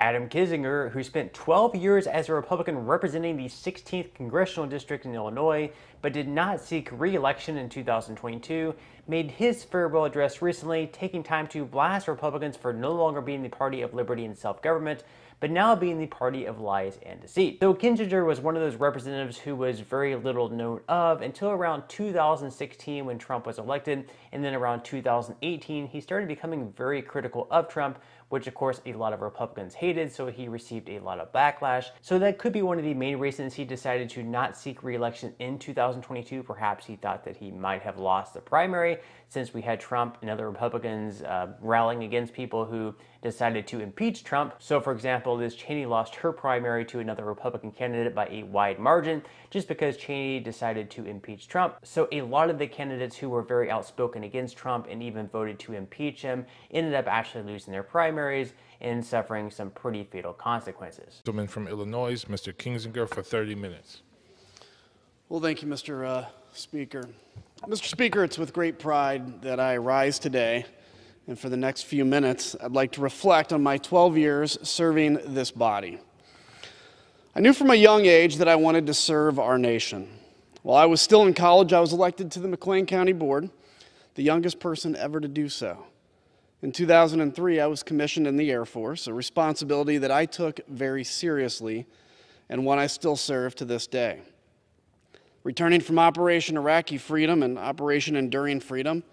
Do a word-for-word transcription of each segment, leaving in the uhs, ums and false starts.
Adam Kinzinger, who spent twelve years as a Republican representing the sixteenth Congressional District in Illinois, but did not seek re-election in two thousand twenty-two, made his farewell address recently, taking time to blast Republicans for no longer being the party of liberty and self-government, but now being the party of lies and deceit. So Kinzinger was one of those representatives who was very little known of until around two thousand sixteen when Trump was elected, and then around two thousand eighteen he started becoming very critical of Trump, which of course a lot of Republicans hated, so he received a lot of backlash. So that could be one of the main reasons he decided to not seek re-election in two thousand twenty-two. Perhaps he thought that he might have lost the primary, since we had Trump and other Republicans uh, rallying against people who decided to impeach Trump. So for example, Liz Cheney lost her primary to another Republican candidate by a wide margin, just because Cheney decided to impeach Trump. So a lot of the candidates who were very outspoken against Trump and even voted to impeach him ended up actually losing their primaries and suffering some pretty fatal consequences. Gentleman from Illinois, Mister Kinzinger, for thirty minutes. Well, thank you, Mister Uh, Speaker. Mister Speaker, it's with great pride that I rise today. And for the next few minutes, I'd like to reflect on my twelve years serving this body. I knew from a young age that I wanted to serve our nation. While I was still in college, I was elected to the McLean County Board, the youngest person ever to do so. In two thousand three, I was commissioned in the Air Force, a responsibility that I took very seriously and one I still serve to this day. Returning from Operation Iraqi Freedom and Operation Enduring Freedom,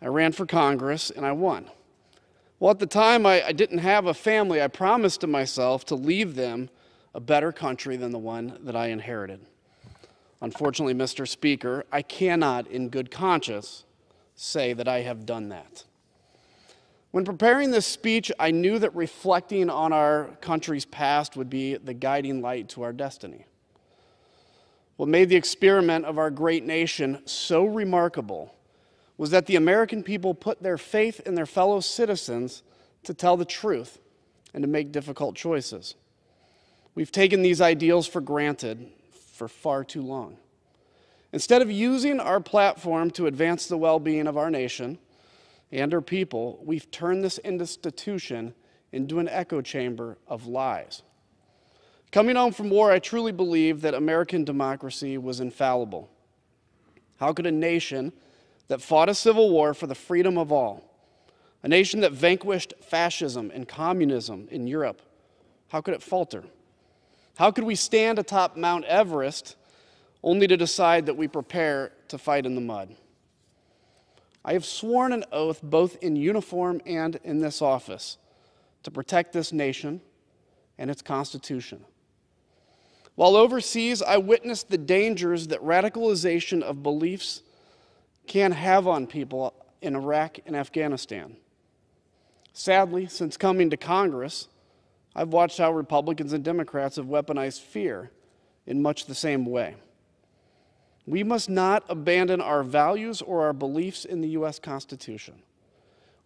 I ran for Congress, and I won. Well, at the time, I, I didn't have a family. I promised to myself to leave them a better country than the one that I inherited. Unfortunately, Mister Speaker, I cannot, in good conscience, say that I have done that. When preparing this speech, I knew that reflecting on our country's past would be the guiding light to our destiny. What made the experiment of our great nation so remarkable was that the American people put their faith in their fellow citizens to tell the truth and to make difficult choices. We've taken these ideals for granted for far too long. Instead of using our platform to advance the well-being of our nation and our people, we've turned this institution into an echo chamber of lies. Coming home from war, I truly believe that American democracy was infallible. How could a nation that fought a civil war for the freedom of all, a nation that vanquished fascism and communism in Europe, how could it falter? How could we stand atop Mount Everest only to decide that we prepare to fight in the mud? I have sworn an oath both in uniform and in this office to protect this nation and its Constitution. While overseas, I witnessed the dangers that radicalization of beliefs can have on people in Iraq and Afghanistan. Sadly, since coming to Congress, I've watched how Republicans and Democrats have weaponized fear in much the same way. We must not abandon our values or our beliefs in the U S Constitution.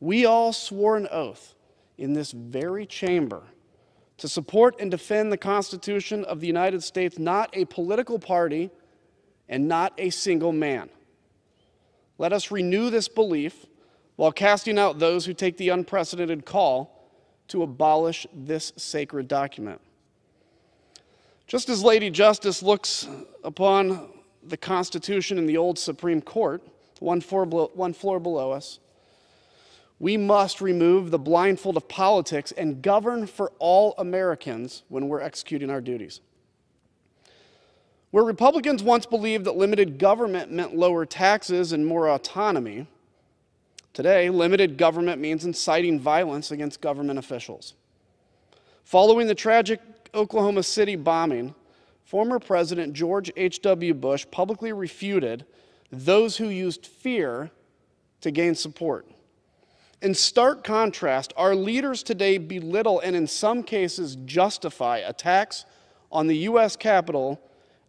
We all swore an oath in this very chamber to support and defend the Constitution of the United States, not a political party and not a single man. Let us renew this belief while casting out those who take the unprecedented call to abolish this sacred document. Just as Lady Justice looks upon the Constitution in the old Supreme Court, one floor below, one floor below us, we must remove the blindfold of politics and govern for all Americans when we're executing our duties. Where Republicans once believed that limited government meant lower taxes and more autonomy, today limited government means inciting violence against government officials. Following the tragic Oklahoma City bombing, former President George H W Bush publicly refuted those who used fear to gain support. In stark contrast, our leaders today belittle and in some cases justify attacks on the U S Capitol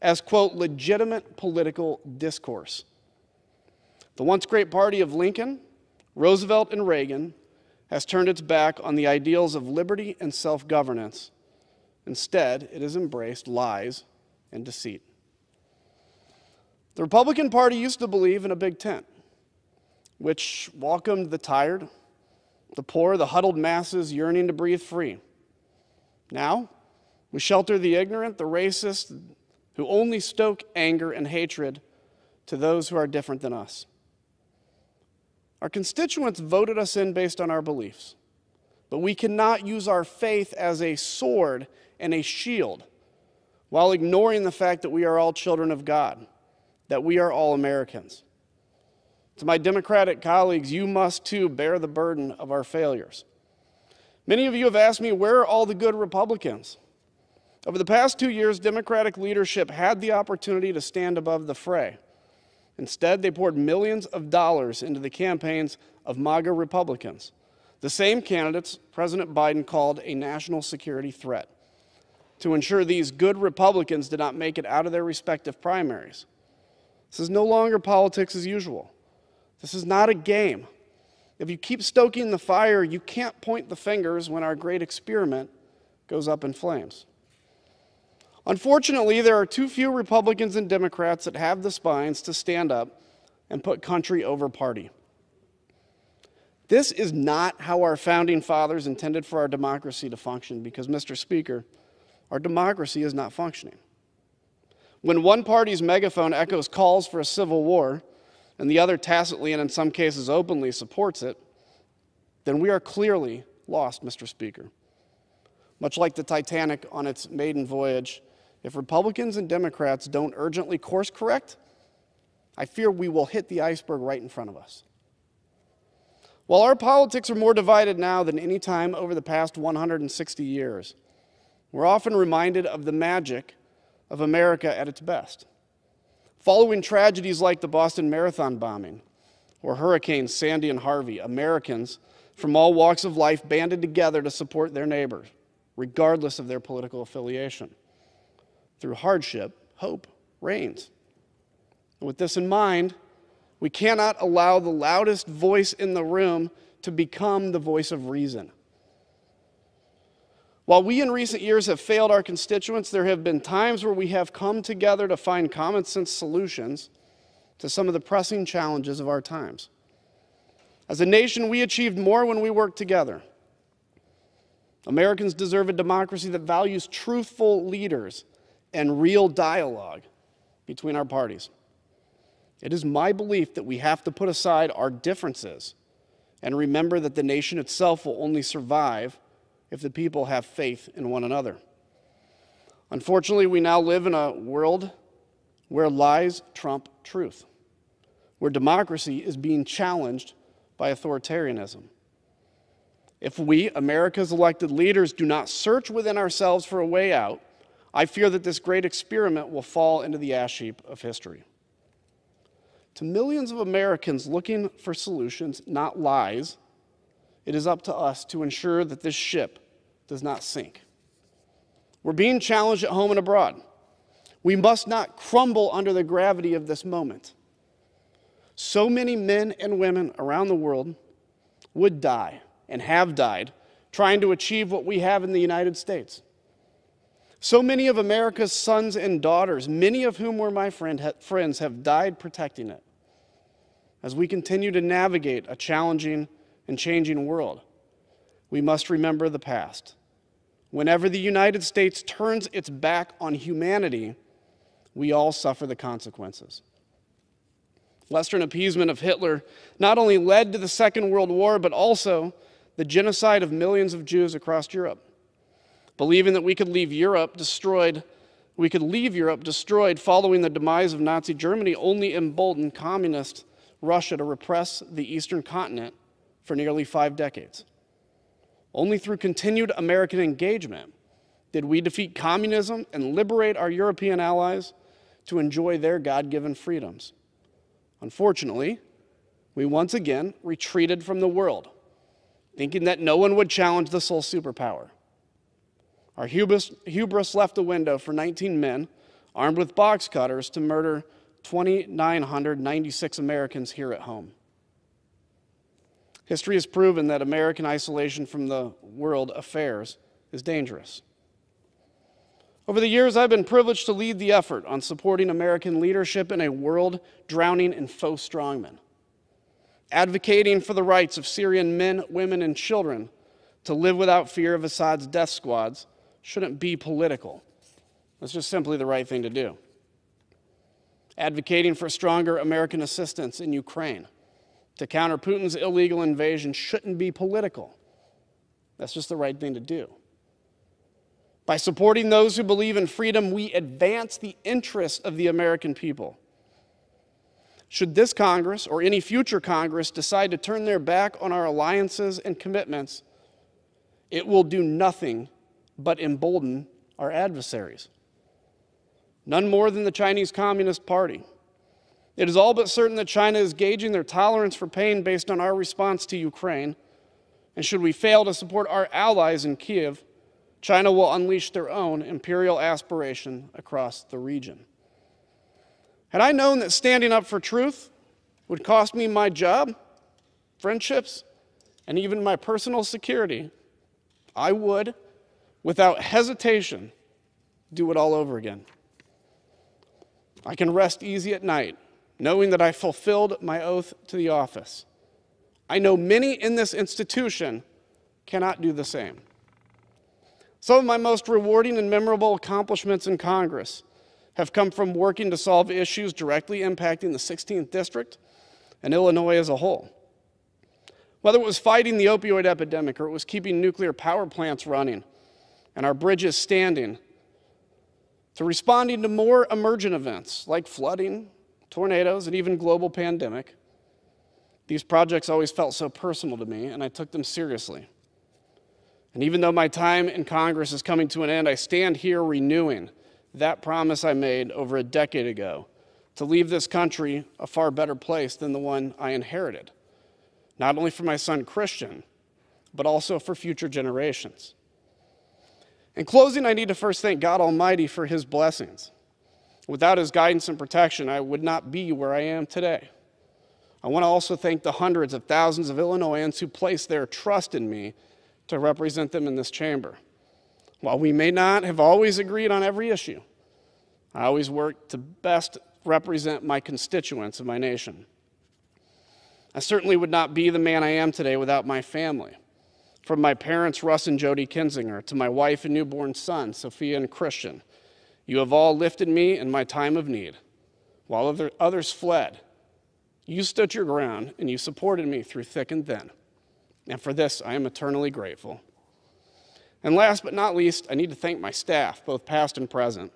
as, quote, legitimate political discourse. The once great party of Lincoln, Roosevelt, and Reagan has turned its back on the ideals of liberty and self-governance. Instead, it has embraced lies and deceit. The Republican Party used to believe in a big tent, which welcomed the tired, the poor, the huddled masses yearning to breathe free. Now, we shelter the ignorant, the racist, who only stoke anger and hatred to those who are different than us. Our constituents voted us in based on our beliefs, but we cannot use our faith as a sword and a shield while ignoring the fact that we are all children of God, that we are all Americans. To my Democratic colleagues, you must too bear the burden of our failures. Many of you have asked me, where are all the good Republicans? Over the past two years, Democratic leadership had the opportunity to stand above the fray. Instead, they poured millions of dollars into the campaigns of MAGA Republicans, the same candidates President Biden called a national security threat, to ensure these good Republicans did not make it out of their respective primaries. This is no longer politics as usual. This is not a game. If you keep stoking the fire, you can't point the fingers when our great experiment goes up in flames. Unfortunately, there are too few Republicans and Democrats that have the spines to stand up and put country over party. This is not how our founding fathers intended for our democracy to function, because, Mister Speaker, our democracy is not functioning. When one party's megaphone echoes calls for a civil war, and the other tacitly and in some cases openly supports it, then we are clearly lost, Mister Speaker. Much like the Titanic on its maiden voyage, if Republicans and Democrats don't urgently course correct, I fear we will hit the iceberg right in front of us. While our politics are more divided now than any time over the past one hundred sixty years, we're often reminded of the magic of America at its best. Following tragedies like the Boston Marathon bombing or hurricanes Sandy and Harvey, Americans from all walks of life banded together to support their neighbors, regardless of their political affiliation. Through hardship, hope reigns. And with this in mind, we cannot allow the loudest voice in the room to become the voice of reason. While we in recent years have failed our constituents, there have been times where we have come together to find common sense solutions to some of the pressing challenges of our times. As a nation, we achieved more when we worked together. Americans deserve a democracy that values truthful leaders and real dialogue between our parties. It is my belief that we have to put aside our differences and remember that the nation itself will only survive if the people have faith in one another. Unfortunately, we now live in a world where lies trump truth, where democracy is being challenged by authoritarianism. If we, America's elected leaders, do not search within ourselves for a way out, I fear that this great experiment will fall into the ash heap of history. To millions of Americans looking for solutions, not lies, it is up to us to ensure that this ship does not sink. We're being challenged at home and abroad. We must not crumble under the gravity of this moment. So many men and women around the world would die and have died trying to achieve what we have in the United States. So many of America's sons and daughters, many of whom were my friend, friends, have died protecting it. As we continue to navigate a challenging and changing world, we must remember the past. Whenever the United States turns its back on humanity, we all suffer the consequences. Western appeasement of Hitler not only led to the Second World War, but also the genocide of millions of Jews across Europe. Believing that we could leave Europe destroyed, we could leave Europe destroyed following the demise of Nazi Germany only emboldened communist Russia to repress the Eastern continent for nearly five decades. Only through continued American engagement did we defeat communism and liberate our European allies to enjoy their God-given freedoms. Unfortunately, we once again retreated from the world, thinking that no one would challenge the sole superpower. Our hubris, hubris left a window for nineteen men armed with box cutters to murder two thousand nine hundred ninety-six Americans here at home. History has proven that American isolation from the world affairs is dangerous. Over the years, I've been privileged to lead the effort on supporting American leadership in a world drowning in faux strongmen, advocating for the rights of Syrian men, women, and children to live without fear of Assad's death squads shouldn't be political. It's just simply the right thing to do. Advocating for stronger American assistance in Ukraine to counter Putin's illegal invasion shouldn't be political. That's just the right thing to do. By supporting those who believe in freedom, we advance the interests of the American people. Should this Congress or any future Congress decide to turn their back on our alliances and commitments, it will do nothing but embolden our adversaries. None more than the Chinese Communist Party. It is all but certain that China is gauging their tolerance for pain based on our response to Ukraine, and should we fail to support our allies in Kyiv, China will unleash their own imperial aspiration across the region. Had I known that standing up for truth would cost me my job, friendships, and even my personal security, I would, without hesitation, do it all over again. I can rest easy at night, knowing that I fulfilled my oath to the office. I know many in this institution cannot do the same. Some of my most rewarding and memorable accomplishments in Congress have come from working to solve issues directly impacting the sixteenth District and Illinois as a whole. Whether it was fighting the opioid epidemic or it was keeping nuclear power plants running and our bridges standing, to responding to more emergent events like flooding, tornadoes, and even global pandemic, these projects always felt so personal to me, and I took them seriously. And even though my time in Congress is coming to an end, I stand here renewing that promise I made over a decade ago to leave this country a far better place than the one I inherited, not only for my son Christian, but also for future generations. In closing, I need to first thank God Almighty for His blessings. Without His guidance and protection, I would not be where I am today. I want to also thank the hundreds of thousands of Illinoisans who placed their trust in me to represent them in this chamber. While we may not have always agreed on every issue, I always work to best represent my constituents and my nation. I certainly would not be the man I am today without my family. From my parents, Russ and Jody Kinzinger, to my wife and newborn son, Sophia and Christian, you have all lifted me in my time of need. While other, others fled, you stood your ground and you supported me through thick and thin. And for this, I am eternally grateful. And last but not least, I need to thank my staff, both past and present.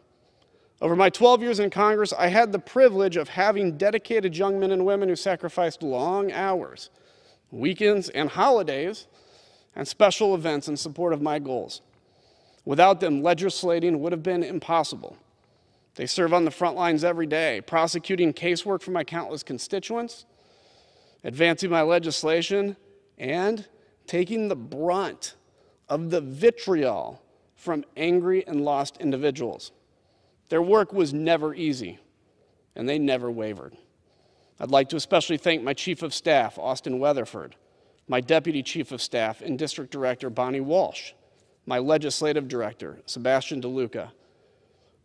Over my twelve years in Congress, I had the privilege of having dedicated young men and women who sacrificed long hours, weekends, and holidays, and special events in support of my goals. Without them, legislating would have been impossible. They serve on the front lines every day, prosecuting casework for my countless constituents, advancing my legislation, and taking the brunt of the vitriol from angry and lost individuals. Their work was never easy, and they never wavered. I'd like to especially thank my Chief of Staff, Austin Weatherford, my Deputy Chief of Staff and District Director, Bonnie Walsh, my Legislative Director, Sebastian DeLuca,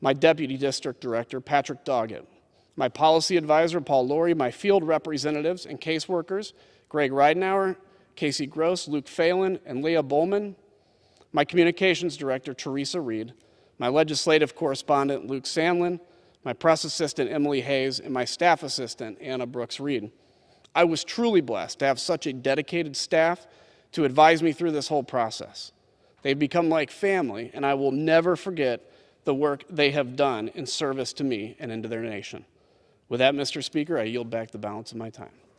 my Deputy District Director, Patrick Doggett, my Policy Advisor, Paul Laurie, my Field Representatives and Caseworkers, Greg Reidenauer, Casey Gross, Luke Phelan, and Leah Bowman, my Communications Director, Teresa Reed, my Legislative Correspondent, Luke Sandlin, my Press Assistant, Emily Hayes, and my Staff Assistant, Anna Brooks Reed. I was truly blessed to have such a dedicated staff to advise me through this whole process. They've become like family, and I will never forget the work they have done in service to me and into their nation. With that, Mister Speaker, I yield back the balance of my time.